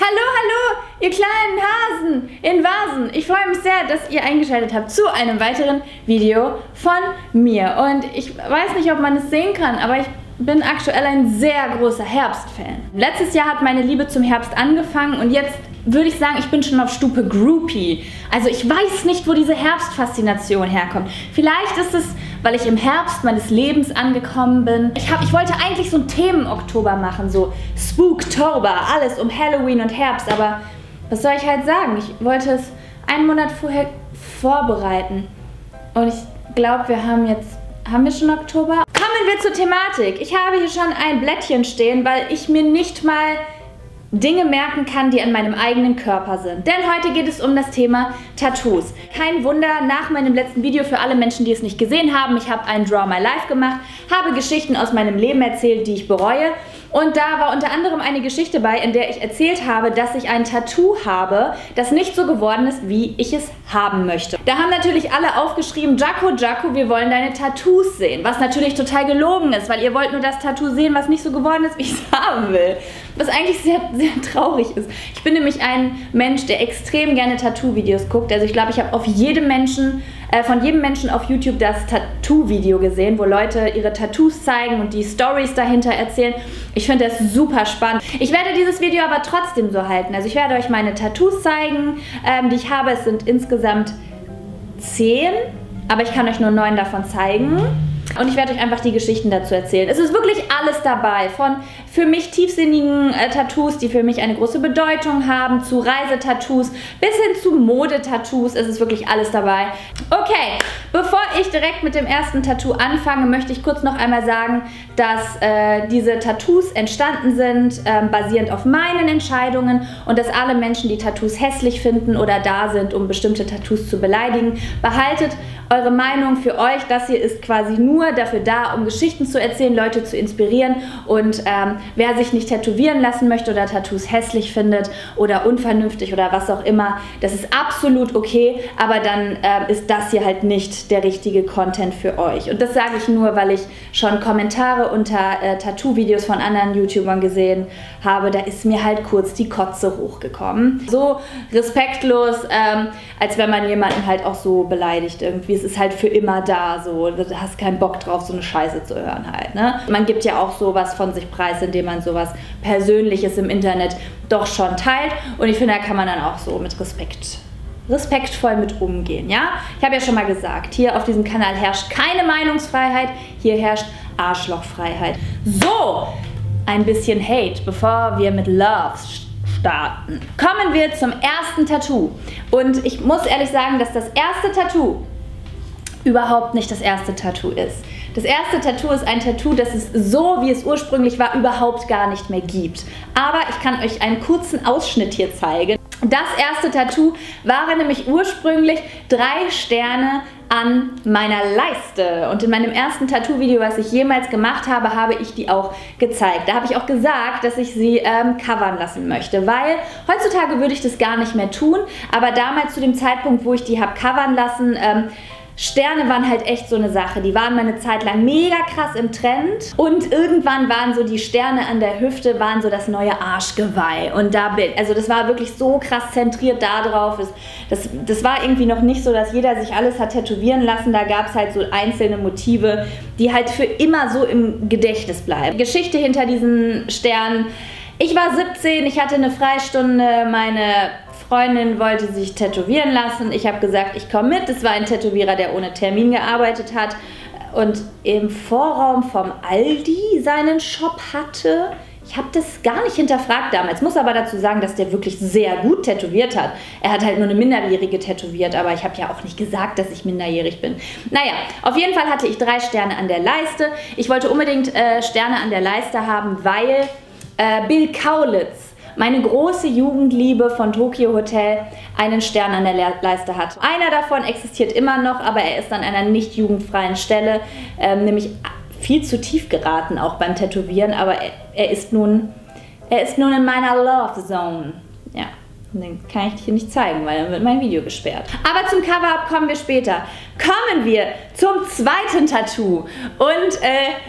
Hallo, ihr kleinen Hasen in Vasen. Ich freue mich sehr, dass ihr eingeschaltet habt zu einem weiteren Video von mir. Und ich weiß nicht, ob man es sehen kann, aber ich bin aktuell ein sehr großer Herbstfan. Letztes Jahr hat meine Liebe zum Herbst angefangen und jetzt würde ich sagen, ich bin schon auf Stufe Groupie. Also ich weiß nicht, wo diese Herbstfaszination herkommt. Vielleicht ist es, weil ich im Herbst meines Lebens angekommen bin. Ich wollte eigentlich so einen Themen-Oktober machen, so Spooktober, alles um Halloween und Herbst, aber was soll ich halt sagen? Ich wollte es einen Monat vorher vorbereiten und ich glaube, wir haben jetzt... Haben wir schon Oktober? Kommen wir zur Thematik. Ich habe hier schon ein Blättchen stehen, weil ich mir nicht mal... Dinge merken kann, die an meinem eigenen Körper sind. Denn heute geht es um das Thema Tattoos. Kein Wunder, nach meinem letzten Video für alle Menschen, die es nicht gesehen haben, ich habe ein Draw My Life gemacht, habe Geschichten aus meinem Leben erzählt, die ich bereue. Und da war unter anderem eine Geschichte bei, in der ich erzählt habe, dass ich ein Tattoo habe, das nicht so geworden ist, wie ich es haben möchte. Da haben natürlich alle aufgeschrieben, Jacko, Jacko, wir wollen deine Tattoos sehen. Was natürlich total gelogen ist, weil ihr wollt nur das Tattoo sehen, was nicht so geworden ist, wie ich es haben will. Was eigentlich sehr, sehr traurig ist. Ich bin nämlich ein Mensch, der extrem gerne Tattoo-Videos guckt. Also ich glaube, ich habe von jedem Menschen auf YouTube das Tattoo-Video gesehen, wo Leute ihre Tattoos zeigen und die Stories dahinter erzählen. Ich finde das super spannend. Ich werde dieses Video aber trotzdem so halten. Also ich werde euch meine Tattoos zeigen, die ich habe. Es sind insgesamt 10, aber ich kann euch nur 9 davon zeigen. Und ich werde euch einfach die Geschichten dazu erzählen. Es ist wirklich alles dabei. Von für mich tiefsinnigen Tattoos, die für mich eine große Bedeutung haben, zu Reisetattoos, bis hin zu Modetattoos. Es ist wirklich alles dabei. Okay, bevor ich direkt mit dem ersten Tattoo anfange, möchte ich kurz noch einmal sagen, dass diese Tattoos entstanden sind, basierend auf meinen Entscheidungen und dass alle Menschen, die Tattoos hässlich finden oder da sind, um bestimmte Tattoos zu beleidigen, behaltet eure Meinung für euch. Das hier ist quasi nur dafür da, um Geschichten zu erzählen, Leute zu inspirieren und wer sich nicht tätowieren lassen möchte oder Tattoos hässlich findet oder unvernünftig oder was auch immer, das ist absolut okay, aber dann ist das hier halt nicht der richtige Content für euch. Und das sage ich nur, weil ich schon Kommentare unter Tattoo-Videos von anderen YouTubern gesehen habe, da ist mir halt kurz die Kotze hochgekommen. So respektlos, als wenn man jemanden halt auch so beleidigt irgendwie. Es ist halt für immer da, so, du hast keinen Bock drauf, so eine Scheiße zu hören halt, ne? Man gibt ja auch sowas von sich preis, indem man sowas Persönliches im Internet doch schon teilt und ich finde, da kann man dann auch so mit respektvoll mit umgehen, ja? Ich habe ja schon mal gesagt, hier auf diesem Kanal herrscht keine Meinungsfreiheit, hier herrscht Arschlochfreiheit. So, ein bisschen Hate, bevor wir mit Love starten. Kommen wir zum ersten Tattoo und ich muss ehrlich sagen, dass das erste Tattoo überhaupt nicht das erste Tattoo ist. Das erste Tattoo ist ein Tattoo, das es so, wie es ursprünglich war, überhaupt gar nicht mehr gibt. Aber ich kann euch einen kurzen Ausschnitt hier zeigen. Das erste Tattoo waren nämlich ursprünglich 3 Sterne an meiner Leiste. Und in meinem ersten Tattoo-Video, was ich jemals gemacht habe, habe ich die auch gezeigt. Da habe ich auch gesagt, dass ich sie covern lassen möchte, weil heutzutage würde ich das gar nicht mehr tun. Aber damals zu dem Zeitpunkt, wo ich die habe covern lassen, Sterne waren halt echt so eine Sache. Die waren mal eine Zeit lang mega krass im Trend und irgendwann waren so die Sterne an der Hüfte, waren so das neue Arschgeweih. Und da bin, also das war wirklich so krass zentriert da drauf. Das war irgendwie noch nicht so, dass jeder sich alles hat tätowieren lassen. Da gab es halt so einzelne Motive, die halt für immer so im Gedächtnis bleiben. Die Geschichte hinter diesen Sternen. Ich war 17, ich hatte eine Freistunde, meine Freundin wollte sich tätowieren lassen. Ich habe gesagt, ich komme mit. Es war ein Tätowierer, der ohne Termin gearbeitet hat und im Vorraum vom Aldi seinen Shop hatte. Ich habe das gar nicht hinterfragt damals. Muss aber dazu sagen, dass der wirklich sehr gut tätowiert hat. Er hat halt nur eine Minderjährige tätowiert, aber ich habe ja auch nicht gesagt, dass ich minderjährig bin. Naja, auf jeden Fall hatte ich 3 Sterne an der Leiste. Ich wollte unbedingt Sterne an der Leiste haben, weil Bill Kaulitz, meine große Jugendliebe von Tokio Hotel, einen Stern an der Leiste hat. Einer davon existiert immer noch, aber er ist an einer nicht jugendfreien Stelle, nämlich viel zu tief geraten, auch beim Tätowieren, aber er ist nun in meiner Love Zone. Ja, Und dann kann ich dir nicht zeigen, weil dann wird mein Video gesperrt. Aber zum Cover-Up kommen wir später. Kommen wir zum zweiten Tattoo. Und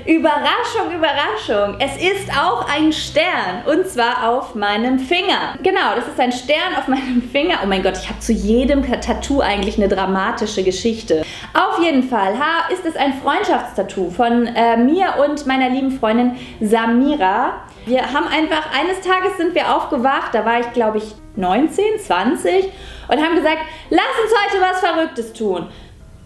Überraschung, Überraschung, es ist auch ein Stern. Und zwar auf meinem Finger. Genau, das ist ein Stern auf meinem Finger. Oh mein Gott, ich habe zu jedem Tattoo eigentlich eine dramatische Geschichte. Auf jeden Fall ist es ein Freundschaftstattoo von mir und meiner lieben Freundin Samira. Wir haben einfach, eines Tages sind wir aufgewacht, da war ich glaube ich 19, 20 und haben gesagt, lass uns heute was Verrücktes tun.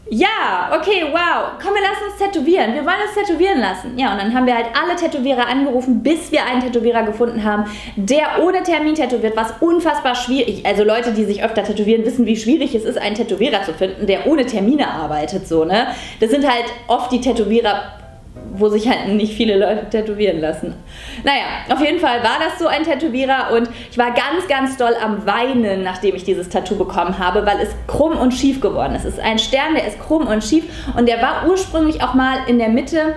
Ja, okay, wow, komm, wir lassen uns tätowieren. Wir wollen uns tätowieren lassen. Ja, und dann haben wir halt alle Tätowierer angerufen, bis wir einen Tätowierer gefunden haben, der ohne Termin tätowiert, was unfassbar schwierig. Also Leute, die sich öfter tätowieren, wissen, wie schwierig es ist, einen Tätowierer zu finden, der ohne Termine arbeitet, so, ne? Das sind halt oft die Tätowierer, wo sich halt nicht viele Leute tätowieren lassen. Naja, auf jeden Fall war das so ein Tätowierer und ich war ganz, ganz doll am Weinen, nachdem ich dieses Tattoo bekommen habe, weil es krumm und schief geworden ist. Es ist ein Stern, der ist krumm und schief und der war ursprünglich auch mal in der Mitte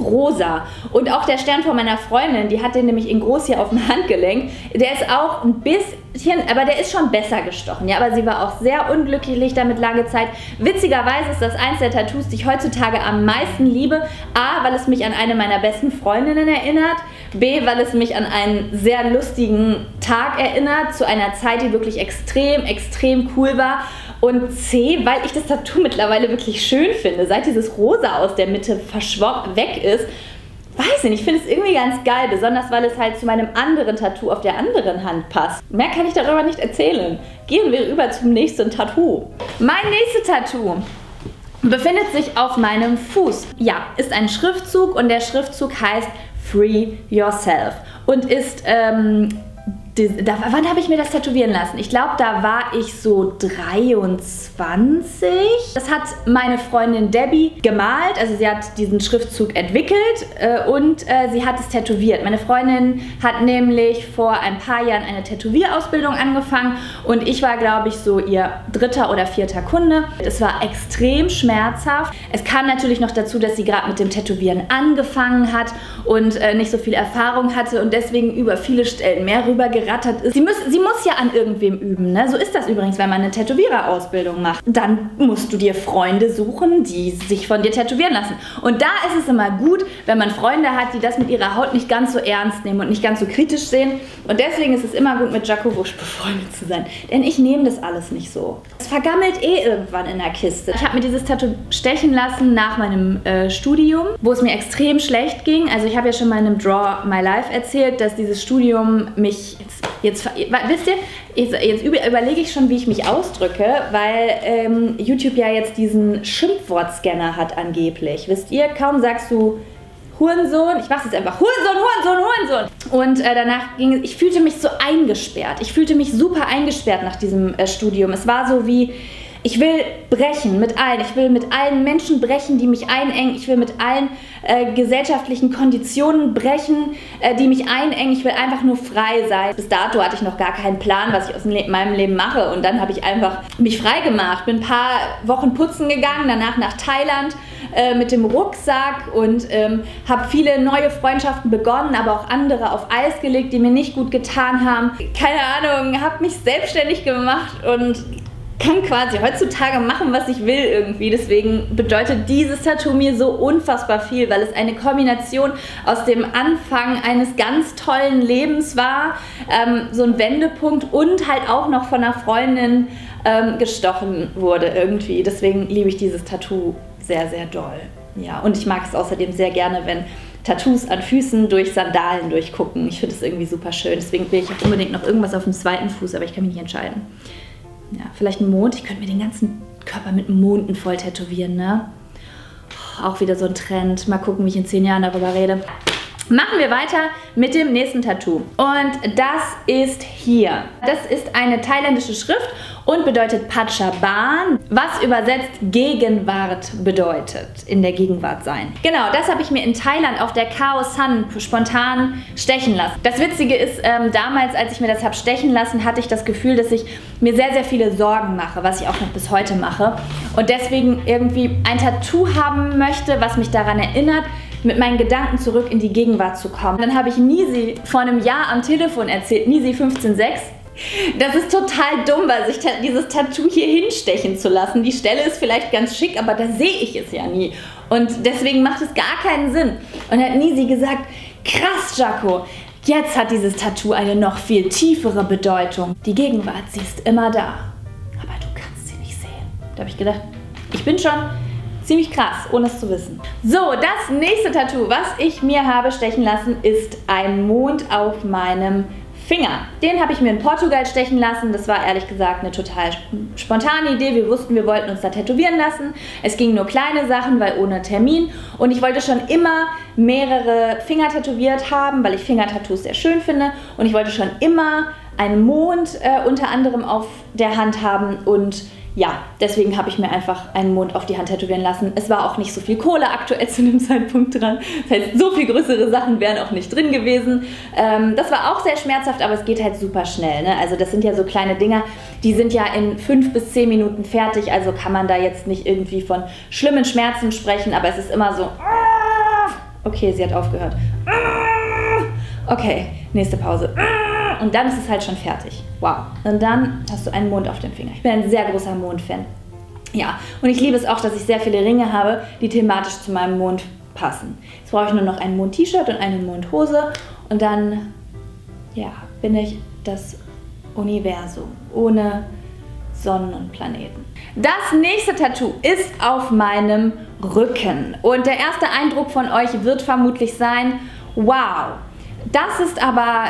rosa. Und auch der Stern von meiner Freundin, die hat den nämlich in groß hier auf dem Handgelenk, der ist auch ein bisschen, aber der ist schon besser gestochen, ja, aber sie war auch sehr unglücklich damit lange Zeit. Witzigerweise ist das eins der Tattoos, die ich heutzutage am meisten liebe. A, weil es mich an eine meiner besten Freundinnen erinnert, B, weil es mich an einen sehr lustigen Tag erinnert, zu einer Zeit, die wirklich extrem, extrem cool war. Und C, weil ich das Tattoo mittlerweile wirklich schön finde. Seit dieses Rosa aus der Mitte verschwommen weg ist, weiß nicht, ich finde es irgendwie ganz geil. Besonders, weil es halt zu meinem anderen Tattoo auf der anderen Hand passt. Mehr kann ich darüber nicht erzählen. Gehen wir über zum nächsten Tattoo. Mein nächstes Tattoo befindet sich auf meinem Fuß. Ja, ist ein Schriftzug und der Schriftzug heißt Free Yourself und ist... wann habe ich mir das tätowieren lassen? Ich glaube, da war ich so 23. Das hat meine Freundin Debbie gemalt. Also sie hat diesen Schriftzug entwickelt und sie hat es tätowiert. Meine Freundin hat nämlich vor ein paar Jahren eine Tätowierausbildung angefangen und ich war, glaube ich, so ihr 3. oder 4. Kunde. Es war extrem schmerzhaft. Es kam natürlich noch dazu, dass sie gerade mit dem Tätowieren angefangen hat und nicht so viel Erfahrung hatte und deswegen über viele Stellen mehr rübergegangen gerattert ist. Sie muss ja an irgendwem üben, ne? So ist das übrigens, wenn man eine Tätowiererausbildung macht. Dann musst du dir Freunde suchen, die sich von dir tätowieren lassen. Und da ist es immer gut, wenn man Freunde hat, die das mit ihrer Haut nicht ganz so ernst nehmen und nicht ganz so kritisch sehen. Und deswegen ist es immer gut, mit Jacko Wusch befreundet zu sein. Denn ich nehme das alles nicht so. Es vergammelt eh irgendwann in der Kiste. Ich habe mir dieses Tattoo stechen lassen nach meinem Studium, wo es mir extrem schlecht ging. Also ich habe ja schon mal in einem Draw My Life erzählt, dass dieses Studium mich... wisst ihr, jetzt überlege ich schon, wie ich mich ausdrücke, weil YouTube ja jetzt diesen Schimpfwortscanner hat angeblich. Wisst ihr, kaum sagst du Hurensohn, ich mach's jetzt einfach, Hurensohn, Hurensohn, Hurensohn. Und danach ging es, ich fühlte mich so eingesperrt. Ich fühlte mich super eingesperrt nach diesem Studium. Es war so wie... Ich will brechen mit allen. Ich will mit allen Menschen brechen, die mich einengen. Ich will mit allen gesellschaftlichen Konditionen brechen, die mich einengen. Ich will einfach nur frei sein. Bis dato hatte ich noch gar keinen Plan, was ich aus meinem Leben mache. Und dann habe ich einfach mich frei gemacht. Bin ein paar Wochen putzen gegangen, danach nach Thailand mit dem Rucksack und habe viele neue Freundschaften begonnen, aber auch andere auf Eis gelegt, die mir nicht gut getan haben. Keine Ahnung, habe mich selbstständig gemacht und... kann quasi heutzutage machen, was ich will irgendwie. Deswegen bedeutet dieses Tattoo mir so unfassbar viel, weil es eine Kombination aus dem Anfang eines ganz tollen Lebens war, so ein Wendepunkt und halt auch noch von einer Freundin gestochen wurde irgendwie. Deswegen liebe ich dieses Tattoo sehr, sehr doll. Ja, und ich mag es außerdem sehr gerne, wenn Tattoos an Füßen durch Sandalen durchgucken. Ich finde es irgendwie super schön. Deswegen will ich auch unbedingt noch irgendwas auf dem zweiten Fuß, aber ich kann mich nicht entscheiden. Ja, vielleicht ein Mond. Ich könnte mir den ganzen Körper mit Monden voll tätowieren, ne? Auch wieder so ein Trend. Mal gucken, wie ich in 10 Jahren darüber rede. Machen wir weiter mit dem nächsten Tattoo. Und das ist hier. Das ist eine thailändische Schrift und bedeutet Pachaban, was übersetzt Gegenwart bedeutet. In der Gegenwart sein. Genau, das habe ich mir in Thailand auf der Khao San spontan stechen lassen. Das Witzige ist, damals, als ich mir das habe stechen lassen, hatte ich das Gefühl, dass ich mir sehr, sehr viele Sorgen mache, was ich auch noch bis heute mache. Und deswegen irgendwie ein Tattoo haben möchte, was mich daran erinnert, mit meinen Gedanken zurück in die Gegenwart zu kommen. Dann habe ich Nisi vor einem Jahr am Telefon erzählt, Nisi 15.6, Das ist total dumm, weil sich dieses Tattoo hier hinstechen zu lassen. Die Stelle ist vielleicht ganz schick, aber da sehe ich es ja nie. Und deswegen macht es gar keinen Sinn. Und hat Nisi gesagt, krass, Jacko, jetzt hat dieses Tattoo eine noch viel tiefere Bedeutung. Die Gegenwart, sie ist immer da, aber du kannst sie nicht sehen. Da habe ich gedacht, ich bin schon ziemlich krass, ohne es zu wissen. So, das nächste Tattoo, was ich mir habe stechen lassen, ist ein Mond auf meinem Finger. Den habe ich mir in Portugal stechen lassen. Das war ehrlich gesagt eine total spontane Idee. Wir wussten, wir wollten uns da tätowieren lassen. Es ging nur kleine Sachen, weil ohne Termin. Und ich wollte schon immer mehrere Finger tätowiert haben, weil ich Fingertattoos sehr schön finde. Und ich wollte schon immer einen Mond unter anderem auf der Hand haben. Und ja, deswegen habe ich mir einfach einen Mond auf die Hand tätowieren lassen. Es war auch nicht so viel Kohle aktuell zu dem Zeitpunkt dran. Das heißt, so viel größere Sachen wären auch nicht drin gewesen. Das war auch sehr schmerzhaft, aber es geht halt super schnell, ne? Also das sind ja so kleine Dinger, die sind ja in 5 bis 10 Minuten fertig. Also kann man da jetzt nicht irgendwie von schlimmen Schmerzen sprechen, aber es ist immer so... Okay, sie hat aufgehört. Okay, nächste Pause. Und dann ist es halt schon fertig. Wow. Und dann hast du einen Mond auf dem Finger. Ich bin ein sehr großer Mond-Fan. Ja, und ich liebe es auch, dass ich sehr viele Ringe habe, die thematisch zu meinem Mond passen. Jetzt brauche ich nur noch ein Mond-T-Shirt und eine Mondhose. Und dann, ja, bin ich das Universum ohne Sonnen und Planeten. Das nächste Tattoo ist auf meinem Rücken. Und der erste Eindruck von euch wird vermutlich sein, wow, das ist aber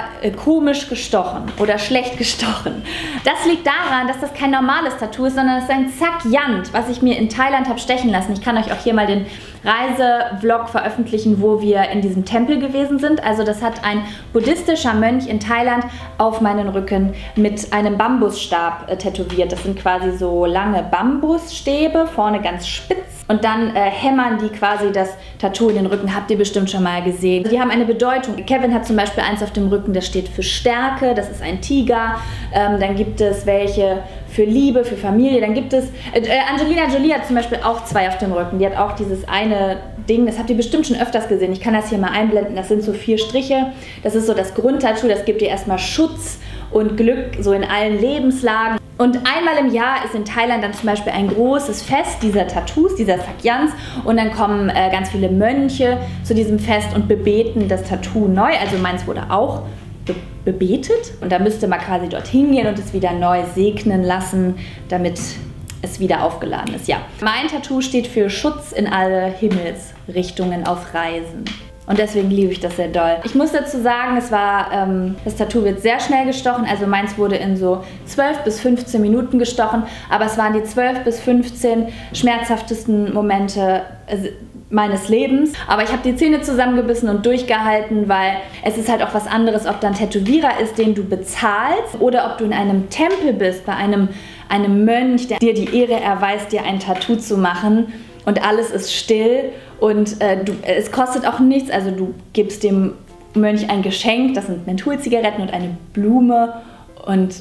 komisch gestochen oder schlecht gestochen. Das liegt daran, dass das kein normales Tattoo ist, sondern es ist ein Sak Yant, was ich mir in Thailand habe stechen lassen. Ich kann euch auch hier mal den Reisevlog veröffentlichen, wo wir in diesem Tempel gewesen sind. Also das hat ein buddhistischer Mönch in Thailand auf meinen Rücken mit einem Bambusstab tätowiert. Das sind quasi so lange Bambusstäbe, vorne ganz spitz. Und dann hämmern die quasi das Tattoo in den Rücken. Habt ihr bestimmt schon mal gesehen. Die haben eine Bedeutung. Kevin hat zum Beispiel eins auf dem Rücken, das steht für Stärke. Das ist ein Tiger. Dann gibt es welche für Liebe, für Familie. Dann gibt es... Angelina Jolie hat zum Beispiel auch 2 auf dem Rücken. Die hat auch dieses eine Ding. Das habt ihr bestimmt schon öfters gesehen. Ich kann das hier mal einblenden. Das sind so 4 Striche. Das ist so das Grundtattoo. Das gibt dir erstmal Schutz und Glück so in allen Lebenslagen. Und einmal im Jahr ist in Thailand dann zum Beispiel ein großes Fest dieser Tattoos, dieser Sak Yants. Und dann kommen ganz viele Mönche zu diesem Fest und bebeten das Tattoo neu. Also meins wurde auch bebetet. Und da müsste man quasi dorthin gehen und es wieder neu segnen lassen, damit es wieder aufgeladen ist. Ja, mein Tattoo steht für Schutz in alle Himmelsrichtungen auf Reisen. Und deswegen liebe ich das sehr doll. Ich muss dazu sagen, es war, das Tattoo wird sehr schnell gestochen. Also meins wurde in so 12 bis 15 Minuten gestochen. Aber es waren die 12 bis 15 schmerzhaftesten Momente meines Lebens. Aber ich habe die Zähne zusammengebissen und durchgehalten, weil es ist halt auch was anderes, ob da ein Tätowierer ist, den du bezahlst, oder ob du in einem Tempel bist, bei einem Mönch, der dir die Ehre erweist, dir ein Tattoo zu machen. Und alles ist still und es kostet auch nichts. Also du gibst dem Mönch ein Geschenk, das sind Mentholzigaretten und eine Blume und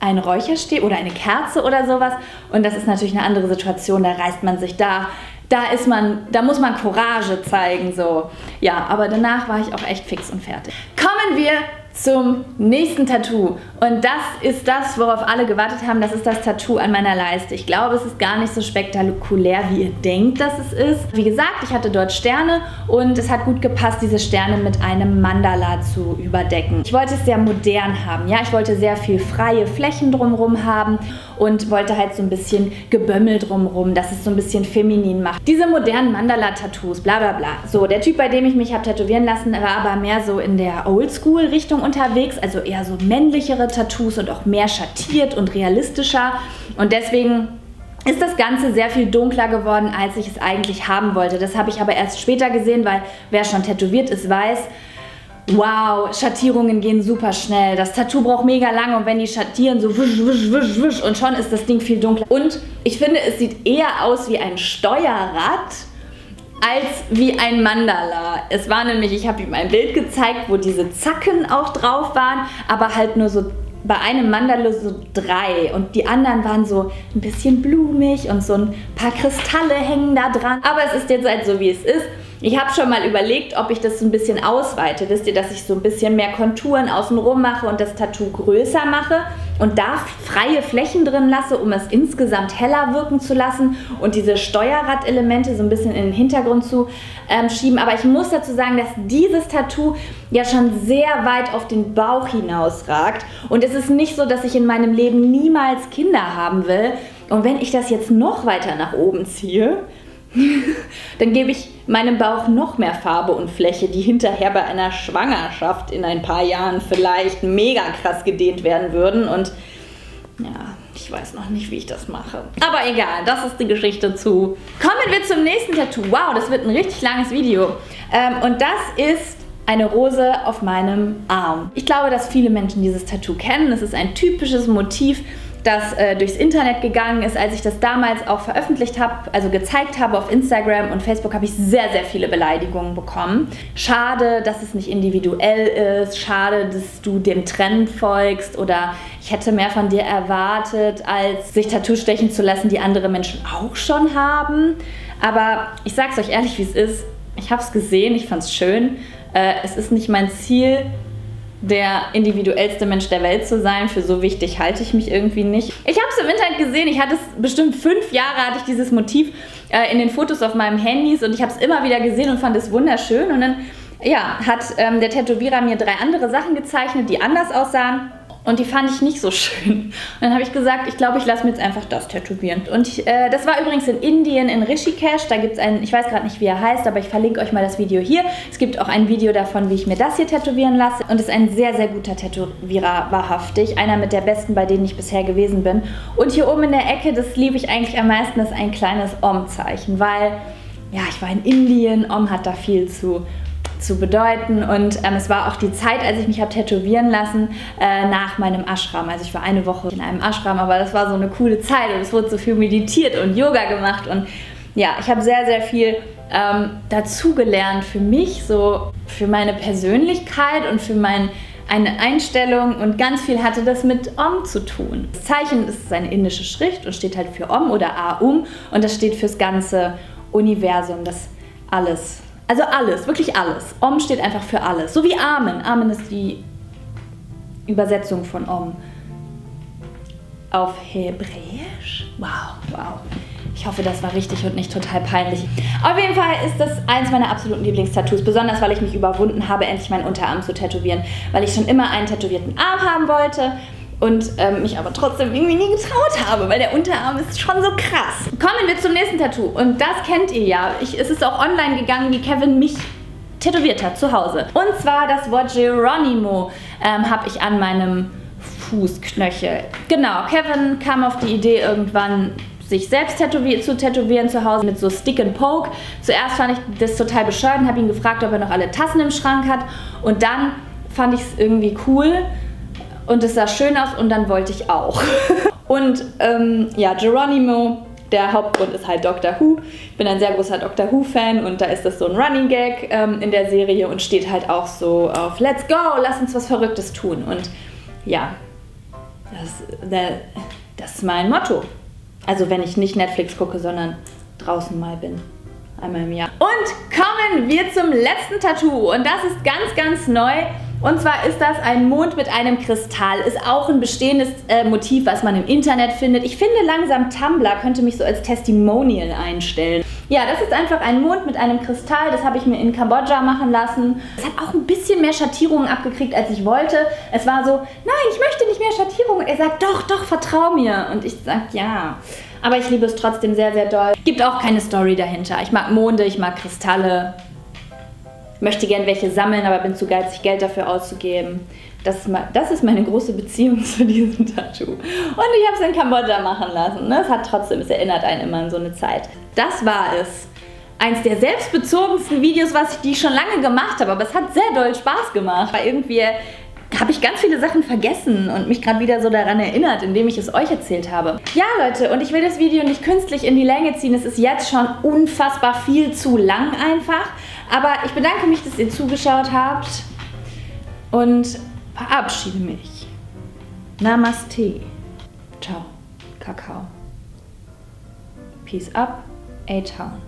ein Räucherstäbchen oder eine Kerze oder sowas. Und das ist natürlich eine andere Situation, da reißt man sich da muss man Courage zeigen, so. Ja, aber danach war ich auch echt fix und fertig. Kommen wir zum nächsten Tattoo. Und das ist das, worauf alle gewartet haben. Das ist das Tattoo an meiner Leiste. Ich glaube, es ist gar nicht so spektakulär, wie ihr denkt, dass es ist. Wie gesagt, ich hatte dort Sterne und es hat gut gepasst, diese Sterne mit einem Mandala zu überdecken. Ich wollte es sehr modern haben. Ja, ich wollte sehr viel freie Flächen drumherum haben und wollte halt so ein bisschen Gebömmel drumherum, dass es so ein bisschen feminin macht. Diese modernen Mandala-Tattoos, bla bla bla. So, der Typ, bei dem ich mich habe tätowieren lassen, war aber mehr so in der Oldschool-Richtung unterwegs, also eher so männlichere Tattoos und auch mehr schattiert und realistischer, und deswegen ist das Ganze sehr viel dunkler geworden, als ich es eigentlich haben wollte. Das habe ich aber erst später gesehen, weil wer schon tätowiert ist, weiß, wow, Schattierungen gehen super schnell, das Tattoo braucht mega lange, und wenn die schattieren, so wisch, wisch, wisch, wisch, und schon ist das Ding viel dunkler. Und ich finde, es sieht eher aus wie ein Steuerrad als wie ein Mandala. Es war nämlich, ich habe ihm ein Bild gezeigt, wo diese Zacken auch drauf waren, aber halt nur so bei einem Mandala so 3, und die anderen waren so ein bisschen blumig und so ein paar Kristalle hängen da dran. Aber es ist jetzt halt so, wie es ist. Ich habe schon mal überlegt, ob ich das ein bisschen ausweite. Wisst ihr, dass ich so ein bisschen mehr Konturen außenrum mache und das Tattoo größer mache und da freie Flächen drin lasse, um es insgesamt heller wirken zu lassen und diese Steuerrad-Elemente so ein bisschen in den Hintergrund zu schieben. Aber ich muss dazu sagen, dass dieses Tattoo ja schon sehr weit auf den Bauch hinausragt. Und es ist nicht so, dass ich in meinem Leben niemals Kinder haben will. Und wenn ich das jetzt noch weiter nach oben ziehe, dann gebe ich meinem Bauch noch mehr Farbe und Fläche, die hinterher bei einer Schwangerschaft in ein paar Jahren vielleicht mega krass gedehnt werden würden. Und ja, ich weiß noch nicht, wie ich das mache. Aber egal, das ist die Geschichte zu. Kommen wir zum nächsten Tattoo. Wow, das wird ein richtig langes Video. Und das ist eine Rose auf meinem Arm. Ich glaube, dass viele Menschen dieses Tattoo kennen. Es ist ein typisches Motiv, das durchs Internet gegangen ist. Als ich das damals auch veröffentlicht habe, also gezeigt habe auf Instagram und Facebook, habe ich sehr, sehr viele Beleidigungen bekommen. Schade, dass es nicht individuell ist. Schade, dass du dem Trend folgst, oder ich hätte mehr von dir erwartet, als sich Tattoos stechen zu lassen, die andere Menschen auch schon haben. Aber ich sage es euch ehrlich, wie es ist. Ich habe es gesehen, ich fand es schön. Es ist nicht mein Ziel, der individuellste Mensch der Welt zu sein. Für so wichtig halte ich mich irgendwie nicht. Ich habe es im Internet gesehen. Ich hatte es bestimmt 5 Jahre, hatte ich dieses Motiv in den Fotos auf meinem Handys, und ich habe es immer wieder gesehen und fand es wunderschön. Und dann ja, hat der Tätowierer mir 3 andere Sachen gezeichnet, die anders aussahen, und die fand ich nicht so schön. Und dann habe ich gesagt, ich glaube, ich lasse mir jetzt einfach das tätowieren. Und das war übrigens in Indien, in Rishikesh. Da gibt es einen, ich weiß gerade nicht, wie er heißt, aber ich verlinke euch mal das Video hier. Es gibt auch ein Video davon, wie ich mir das hier tätowieren lasse. Und es ist ein sehr, sehr guter Tätowierer, wahrhaftig. Einer mit der besten, bei denen ich bisher gewesen bin. Und hier oben in der Ecke, das liebe ich eigentlich am meisten, ist ein kleines Om-Zeichen. Weil, ja, ich war in Indien, Om hat da viel zu bedeuten, und es war auch die Zeit, als ich mich habe tätowieren lassen, nach meinem Ashram. Also ich war 1 Woche in einem Ashram, aber das war so eine coole Zeit, und es wurde so viel meditiert und Yoga gemacht, und ja, ich habe sehr, sehr viel dazugelernt für mich, so für meine Persönlichkeit und für eine Einstellung, und ganz viel hatte das mit Om zu tun. Das Zeichen ist eine indische Schrift und steht halt für Om oder Aum, und das steht fürs ganze Universum, das alles. Also alles, wirklich alles. Om steht einfach für alles. So wie Amen. Amen ist die Übersetzung von Om. Auf Hebräisch? Wow, wow. Ich hoffe, das war richtig und nicht total peinlich. Auf jeden Fall ist das eins meiner absoluten Lieblingstattoos. Besonders, weil ich mich überwunden habe, endlich meinen Unterarm zu tätowieren. Weil ich schon immer einen tätowierten Arm haben wollte. Und mich aber trotzdem irgendwie nie getraut habe, weil der Unterarm ist schon so krass. Kommen wir zum nächsten Tattoo. Und das kennt ihr ja. Es ist auch online gegangen, wie Kevin mich tätowiert hat zu Hause. Und zwar das Wort Geronimo habe ich an meinem Fußknöchel. Genau, Kevin kam auf die Idee, irgendwann sich selbst zu tätowieren zu Hause mit so Stick and Poke. Zuerst fand ich das total bescheuert, habe ihn gefragt, ob er noch alle Tassen im Schrank hat. Und dann fand ich es irgendwie cool. Und es sah schön aus, und dann wollte ich auch. Und ja, Geronimo, der Hauptgrund ist halt Doctor Who. Ich bin ein sehr großer Doctor Who-Fan, und da ist das so ein Running Gag in der Serie und steht halt auch so auf Let's go, lass uns was Verrücktes tun. Und ja, das ist mein Motto. Also wenn ich nicht Netflix gucke, sondern draußen mal bin. Einmal im Jahr. Und kommen wir zum letzten Tattoo. Und das ist ganz, ganz neu. Und zwar ist das ein Mond mit einem Kristall. Ist auch ein bestehendes Motiv, was man im Internet findet. Ich finde langsam, Tumblr könnte mich so als Testimonial einstellen. Ja, das ist einfach ein Mond mit einem Kristall. Das habe ich mir in Kambodscha machen lassen. Es hat auch ein bisschen mehr Schattierungen abgekriegt, als ich wollte. Es war so, nein, ich möchte nicht mehr Schattierungen. Er sagt, doch, doch, vertrau mir. Und ich sage, ja. Aber ich liebe es trotzdem sehr, sehr doll. Gibt auch keine Story dahinter. Ich mag Monde, ich mag Kristalle. Möchte gern welche sammeln, aber bin zu geizig, Geld dafür auszugeben. Das ist meine große Beziehung zu diesem Tattoo. Und ich habe es in Kambodscha machen lassen. Ne? Es erinnert einen immer an so eine Zeit. Das war es. Eins der selbstbezogensten Videos, die ich schon lange gemacht habe. Aber es hat sehr doll Spaß gemacht. Weil irgendwie habe ich ganz viele Sachen vergessen und mich gerade wieder so daran erinnert, indem ich es euch erzählt habe. Ja, Leute, und ich will das Video nicht künstlich in die Länge ziehen. Es ist jetzt schon unfassbar viel zu lang einfach. Aber ich bedanke mich, dass ihr zugeschaut habt, und verabschiede mich. Namaste. Ciao. Kakao. Peace up. A-Town.